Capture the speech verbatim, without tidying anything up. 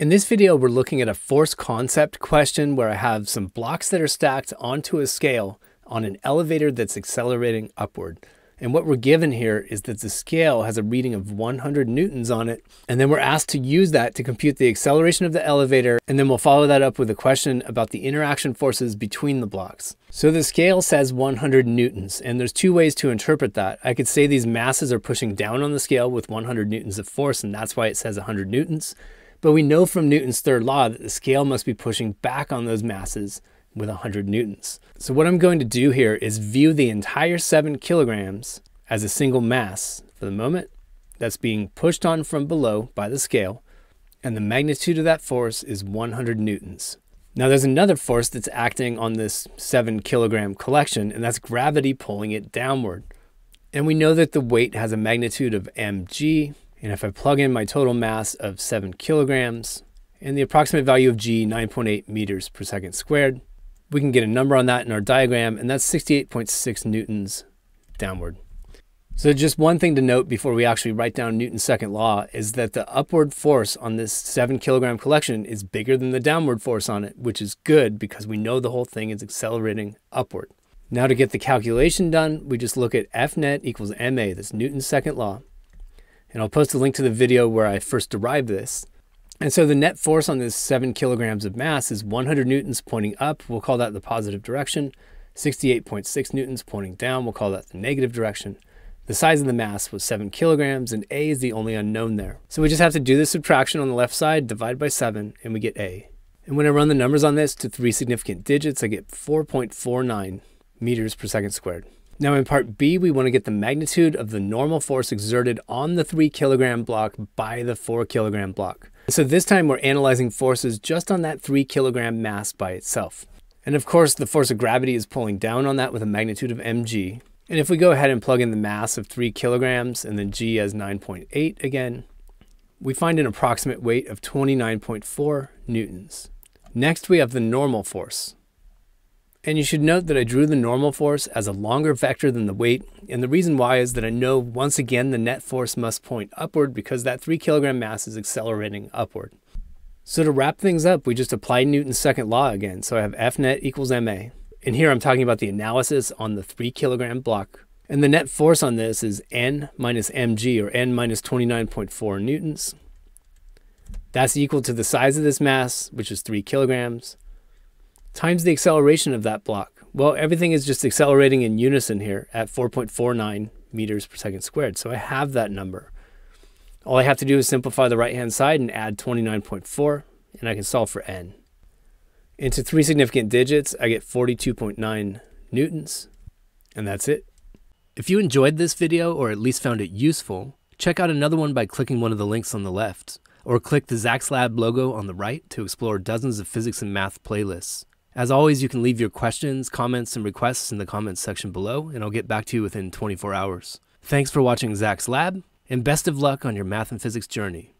In this video, we're looking at a force concept question where I have some blocks that are stacked onto a scale on an elevator that's accelerating upward. And what we're given here is that the scale has a reading of one hundred newtons on it. And then we're asked to use that to compute the acceleration of the elevator. And then we'll follow that up with a question about the interaction forces between the blocks. So the scale says one hundred newtons, and there's two ways to interpret that. I could say these masses are pushing down on the scale with one hundred newtons of force, and that's why it says one hundred newtons. But we know from Newton's third law that the scale must be pushing back on those masses with one hundred newtons. So what I'm going to do here is view the entire seven kilograms as a single mass for the moment that's being pushed on from below by the scale, and the magnitude of that force is one hundred newtons. Now there's another force that's acting on this seven kilogram collection, and that's gravity pulling it downward. And we know that the weight has a magnitude of mg, and if I plug in my total mass of seven kilograms and the approximate value of g, nine point eight meters per second squared, we can get a number on that in our diagram, and that's sixty-eight point six newtons downward. So just one thing to note before we actually write down Newton's second law is that the upward force on this seven kilogram collection is bigger than the downward force on it, which is good because we know the whole thing is accelerating upward. Now to get the calculation done, we just look at F net equals M A, that's Newton's second law. And I'll post a link to the video where I first derived this. And so the net force on this seven kilograms of mass is one hundred newtons pointing up. We'll call that the positive direction. sixty-eight point six newtons pointing down. We'll call that the negative direction. The size of the mass was seven kilograms, and A is the only unknown there. So we just have to do this subtraction on the left side, divide by seven, and we get A. And when I run the numbers on this to three significant digits, I get four point four nine meters per second squared. Now in part B, we want to get the magnitude of the normal force exerted on the three kilogram block by the four kilogram block. So this time we're analyzing forces just on that three kilogram mass by itself. And of course the force of gravity is pulling down on that with a magnitude of mg. And if we go ahead and plug in the mass of three kilograms and then g as nine point eight again, we find an approximate weight of twenty-nine point four newtons. Next we have the normal force. And you should note that I drew the normal force as a longer vector than the weight, and the reason why is that I know once again the net force must point upward because that three kilogram mass is accelerating upward. So to wrap things up, we just apply Newton's second law again. So I have F net equals M A, and here I'm talking about the analysis on the three kilogram block, and the net force on this is N minus mg, or N minus twenty-nine point four newtons. That's equal to the size of this mass, which is three kilograms, times the acceleration of that block. Well, everything is just accelerating in unison here at four point four nine meters per second squared. So I have that number. All I have to do is simplify the right-hand side and add twenty-nine point four, and I can solve for N. Into three significant digits, I get forty-two point nine newtons, and that's it. If you enjoyed this video, or at least found it useful, check out another one by clicking one of the links on the left, or click the Zak's Lab logo on the right to explore dozens of physics and math playlists. As always, you can leave your questions, comments, and requests in the comments section below, and I'll get back to you within twenty-four hours. Thanks for watching Zak's Lab, and best of luck on your math and physics journey.